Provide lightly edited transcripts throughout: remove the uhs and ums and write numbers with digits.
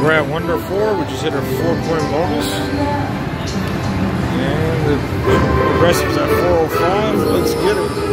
Grab 1 to 4, we just hit our 4-point bonus. And the progressive's at 405. Let's get it.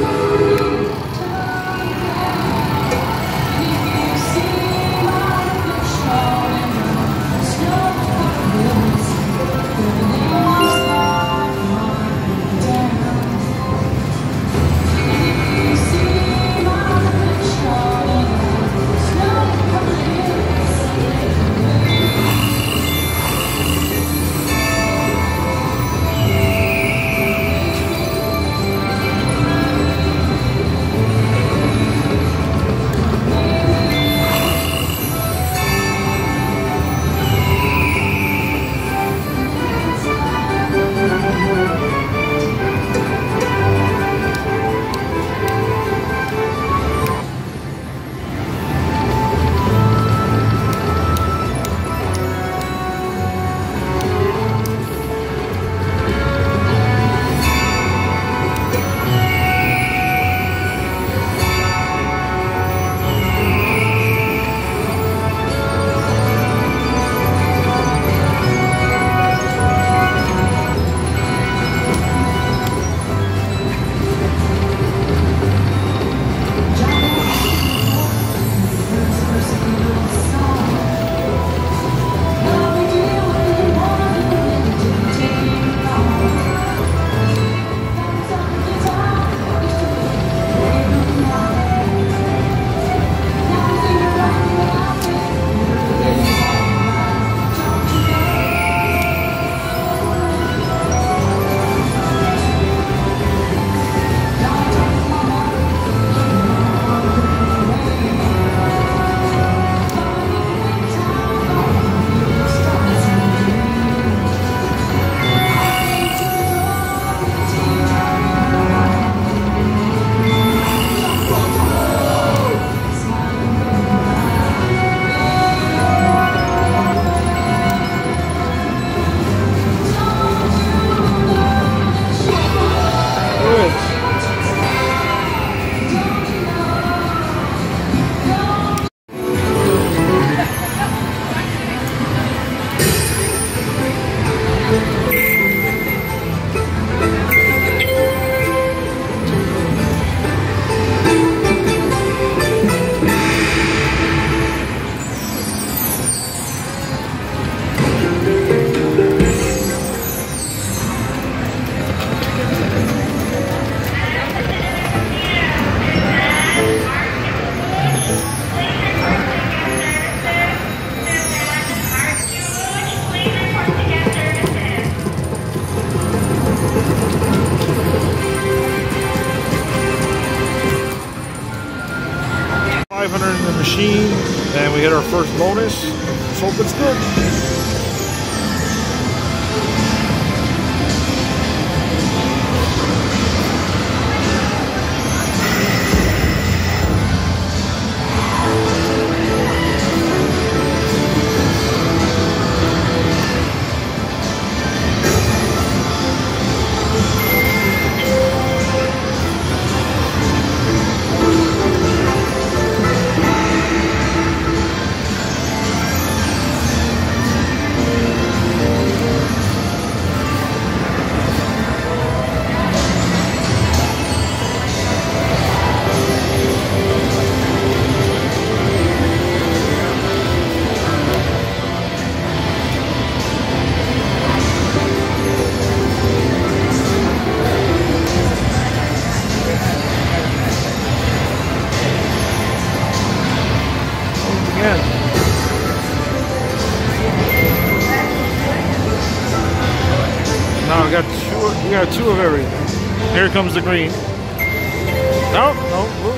And we hit our first bonus. Let's hope it's good. of everything. Here comes the green. No, no, blue.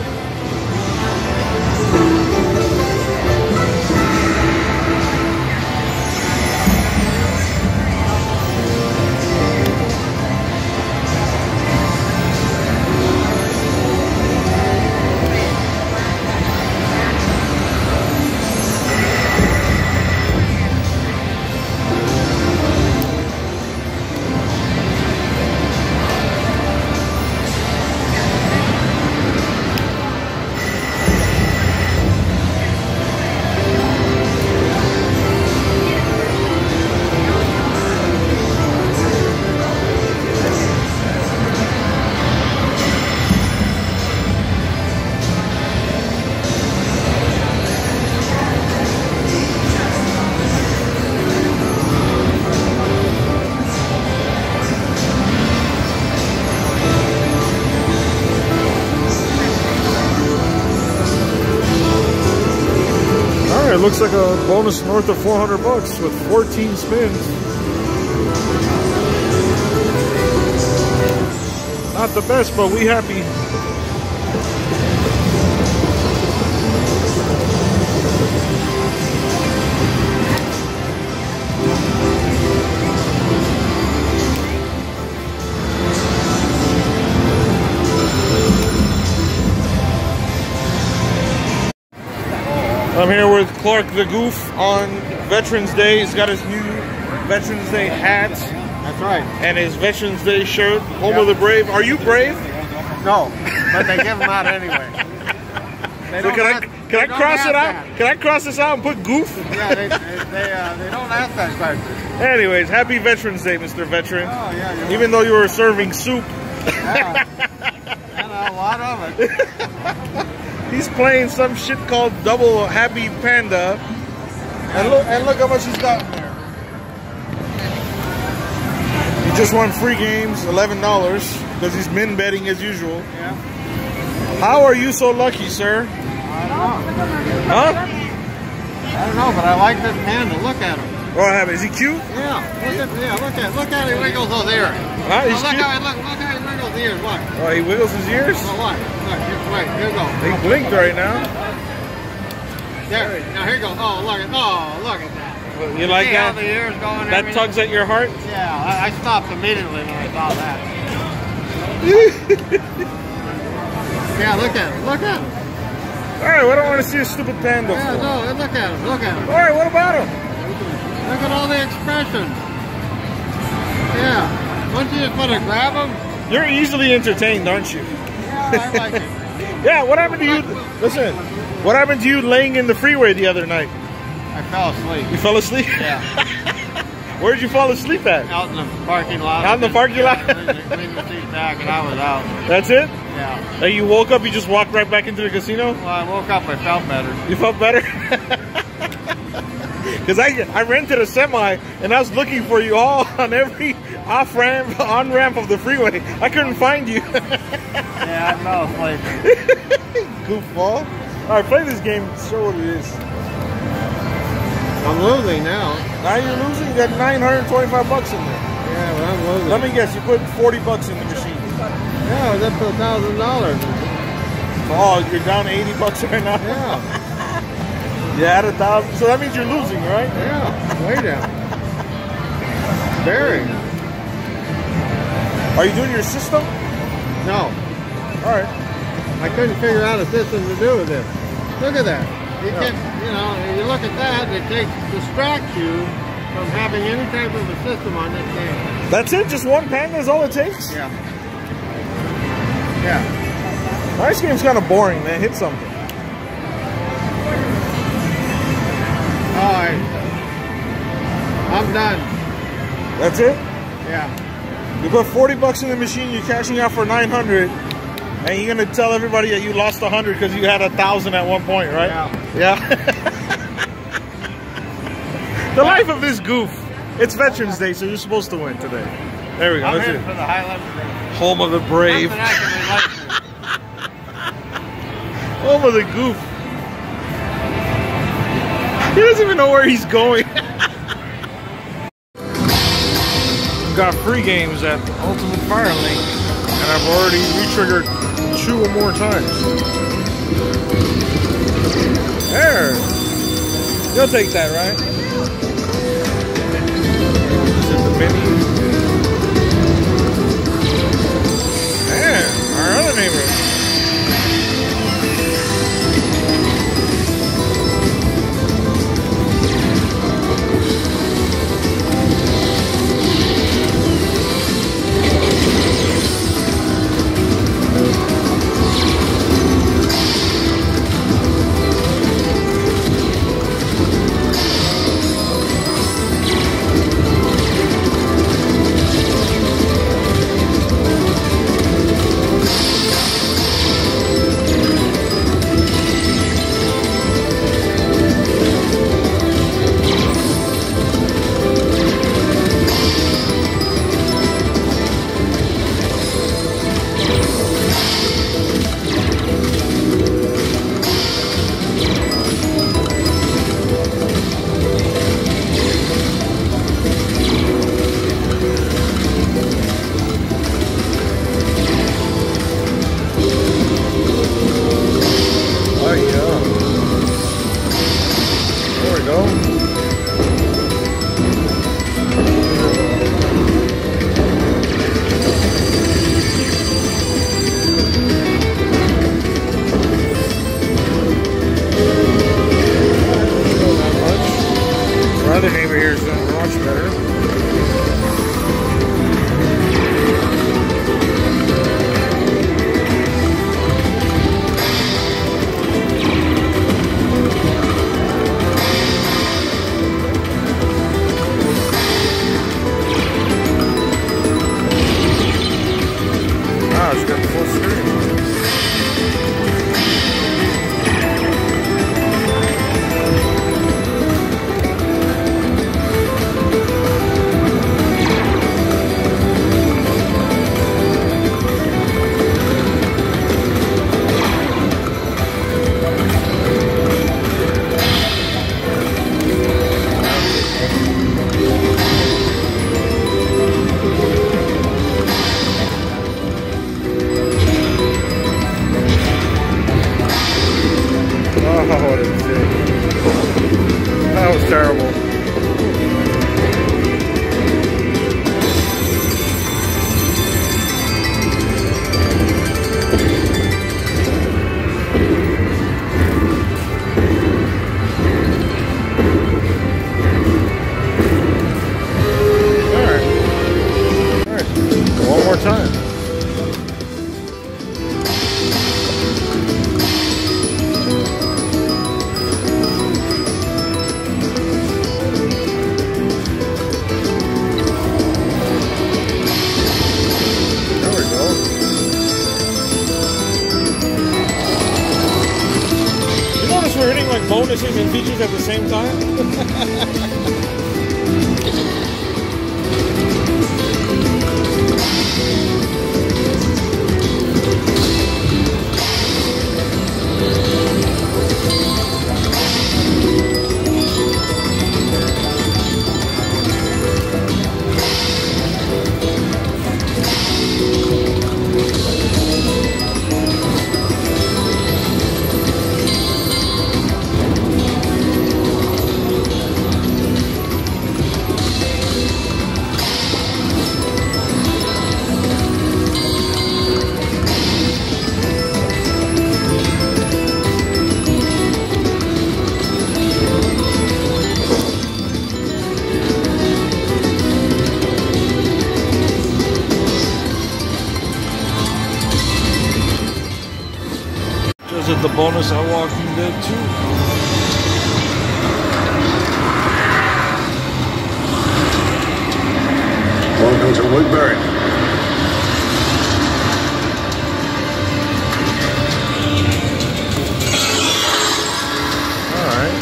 It looks like a bonus north of 400 bucks with 14 spins. Not the best, but we happy. I'm here with Clark the Goof on Veterans Day. He's got his new Veterans Day hat. That's right. And his Veterans Day shirt. Home of the Brave. Are you brave? No, but they give them out anyway. Can I cross it out? Can I cross this out and put Goof? Yeah, they don't have that type. Anyways, happy Veterans Day, Mr. Veteran. Oh yeah. Even though you were serving soup. Yeah, and a lot of it. He's playing some shit called Double Happy Panda. And look how much he's got in there. He just won free games, $11, because he's min betting as usual. Yeah. How are you so lucky, sir? I don't know. Huh? I don't know, but I like this panda. Look at him. Oh, is he cute? Yeah. Look at him wiggle those ears. Huh? He's cute. Look how he wiggles the ears. Look. Oh, he wiggles his ears? Look. Wait, here goes. They blinked right now. There. Now here goes. Oh, look at. Oh, look at that. Well, you like that? How the ears going? That tugs at your heart. Yeah. I stopped immediately when I saw that. Yeah. Look at him. Look at him. All right. I don't want to see a stupid panda. Yeah. No. Look at him. Look at him. All right. What about him? Look at all the expressions. Yeah. Wouldn't you just want to grab them? You're easily entertained, aren't you? Yeah, I like it. Yeah, what happened to you? Listen, what happened to you laying in the freeway the other night? I fell asleep. You fell asleep? Yeah. Where'd you fall asleep at? Out in the parking lot. Out in the parking lot? Leaned the seat back and I was out. That's it? Yeah. So you woke up, you just walked right back into the casino? Well, I woke up, I felt better. You felt better? Because I rented a semi and I was looking for you all on every off-ramp, on-ramp of the freeway. I couldn't find you. Yeah, I know. Goofball. All right, play this game. Show what it is. I'm losing now. Now you're losing? You got 925 bucks in there. Yeah, but I'm losing. Let me guess. You put 40 bucks in the machine. Yeah, I was up to $1,000. Oh, you're down 80 bucks right now? Yeah. Yeah, at 1,000. So that means you're losing, right? Yeah, way down. Very. Are you doing your system? No. All right. I couldn't figure out a system to do with this. Look at that. You can't, you know, you look at that, it distracts you from having any type of a system on this game. That's it? Just one panda is all it takes? Yeah. Yeah. Well, this game's kind of boring, man. Hit something. All right, I'm done. That's it? Yeah. You put 40 bucks in the machine, you're cashing out for 900, and you're gonna tell everybody that you lost 100 because you had 1,000 at one point, right? Yeah. Yeah. The life of this goof. It's Veterans Day, so you're supposed to win today. There we go. I'm here for the Highland. Home of the Brave. Home of the Goof. He doesn't even know where he's going. I've got free games at Ultimate Fire Link, and I've already re-triggered 2 or more times. There! You'll take that, right? Is it the mini? Man, our other neighbors. Bonuses and features at the same time. The bonus I walked in there too. Welcome to Woodbury. All right.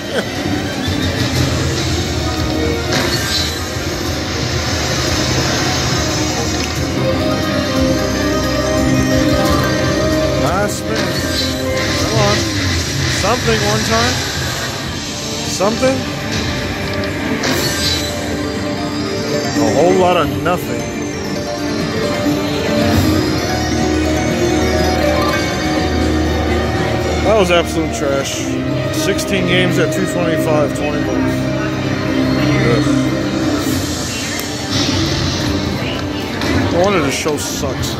much. Last spin. Come on. Something one time. Something. A whole lot of nothing. That was absolute trash. 16 games at 225, 20 bucks. Yes. I wanted to show sucks.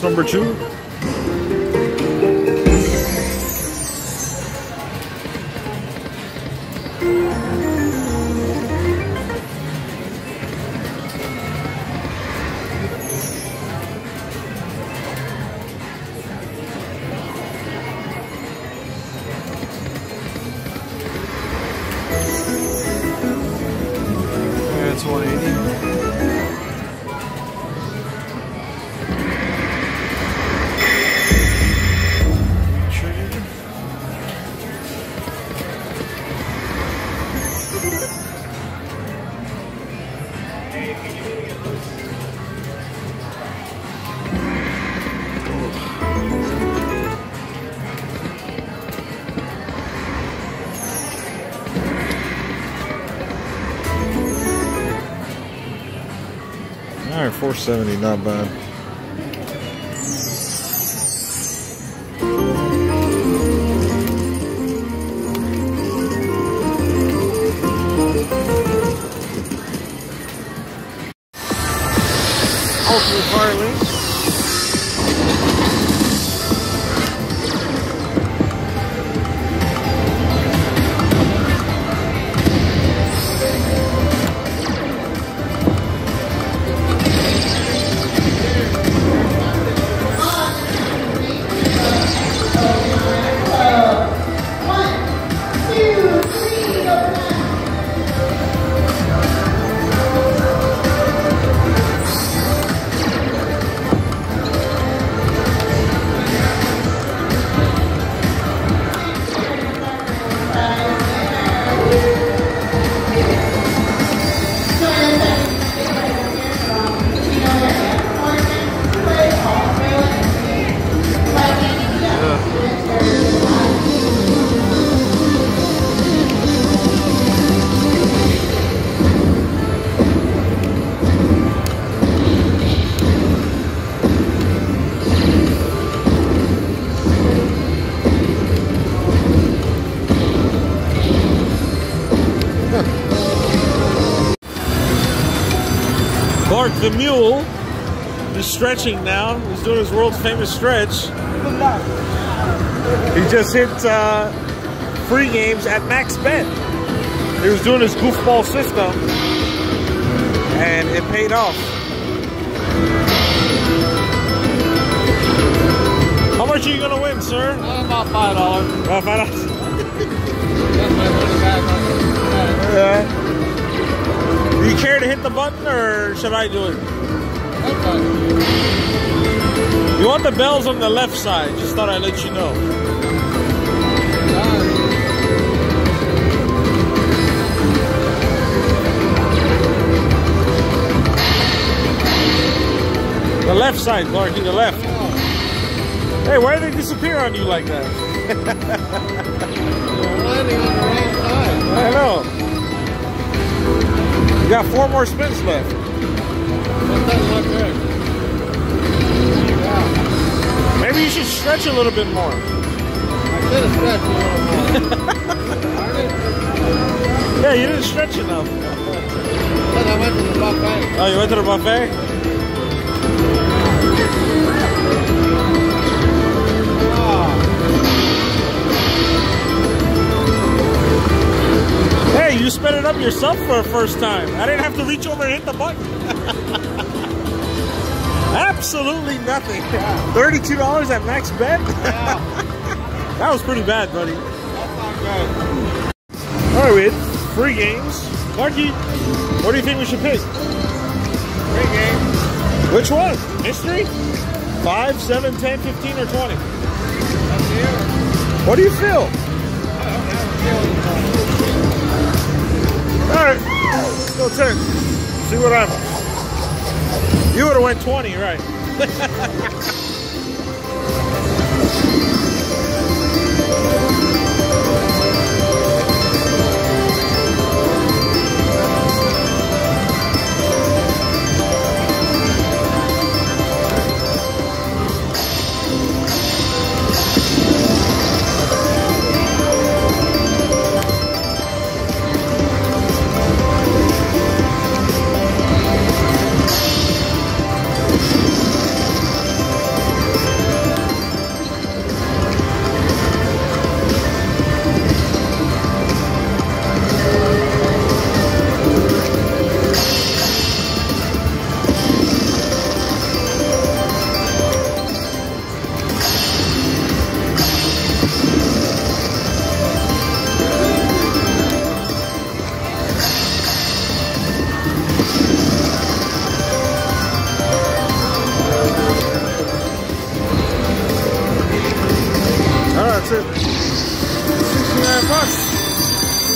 Number two. That's 180. Alright, 470, not bad. Ultimate Fire Link. Mark the Mule is stretching now. He's doing his world's famous stretch. He just hit free games at max bet. He was doing his goofball system, and it paid off. How much are you gonna win, sir? About $5. About $5. Do you care to hit the button, or should I do it? Okay. You want the bells on the left side. Just thought I'd let you know. The left side, Clarky, the left. Oh. Hey, why did they disappear on you like that? I know. You got 4 more spins left. Maybe you should stretch a little bit more. I could have stretched a little more. Yeah, you didn't stretch enough. Because I went to the buffet. Oh, you went to the buffet? Hey, you sped it up yourself for the first time. I didn't have to reach over and hit the button. Absolutely nothing. Yeah. $32 at max bet? Yeah. That was pretty bad, buddy. That's not good. Alright, we hit free games. Marky, what do you think we should pick? Free games. Which one? Mystery? 5, 7, 10, 15, or 20? That's you. What do you feel? I don't feel. Alright, let's go 10. See what happens. You would have went 20, right? $69.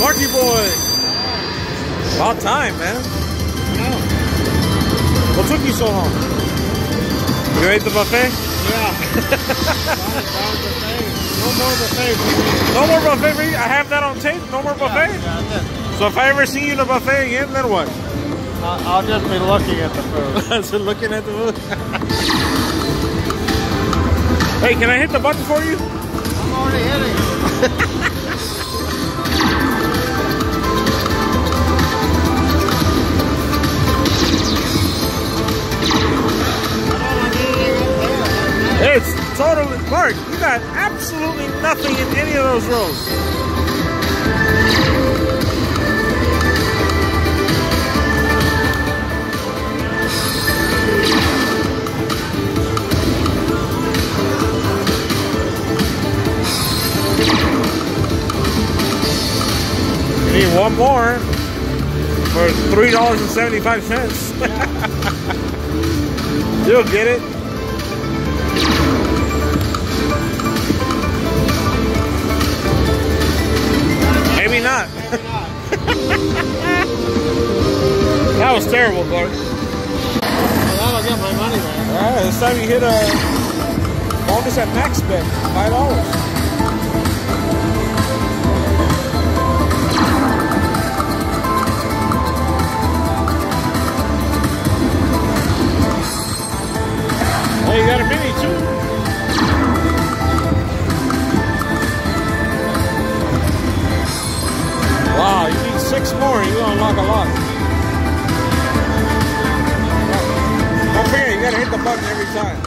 Marky boy. About time, man. Yeah. What took you so long? You ate the buffet? Yeah. No more buffet. No more buffet for you? I have that on tape. No more buffet? Yeah, so if I ever see you in a buffet again, then what? I'll just be looking at the food. So looking at the food? Hey, can I hit the button for you? I'm already hitting. totally large. We got absolutely nothing in any of those rows. Need one more for $3.75. You'll get it. Maybe not. That was terrible, Clark. Well, I'll get my money back. Alright, this time you hit a bonus at max bet, $5. Hey, you got a mini too. Wow, you need 6 more, you're gonna unlock a lot. Don't forget, you gotta hit the button every time.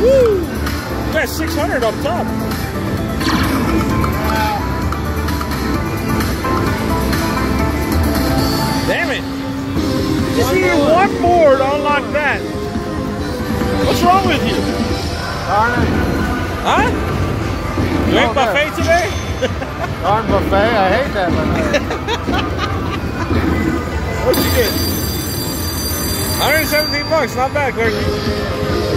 Woo! You got 600 up top. Damn it! Just need one more to unlock that. What's wrong with you? Darn it. Huh? You ate buffet today? Darn buffet, I hate that buffet. What'd you get? $117, not bad, Clarky.